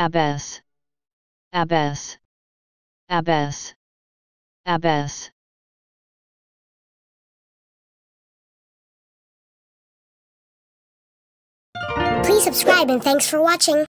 Abesse, abesse, abesse, abesse. Please subscribe and thanks for watching.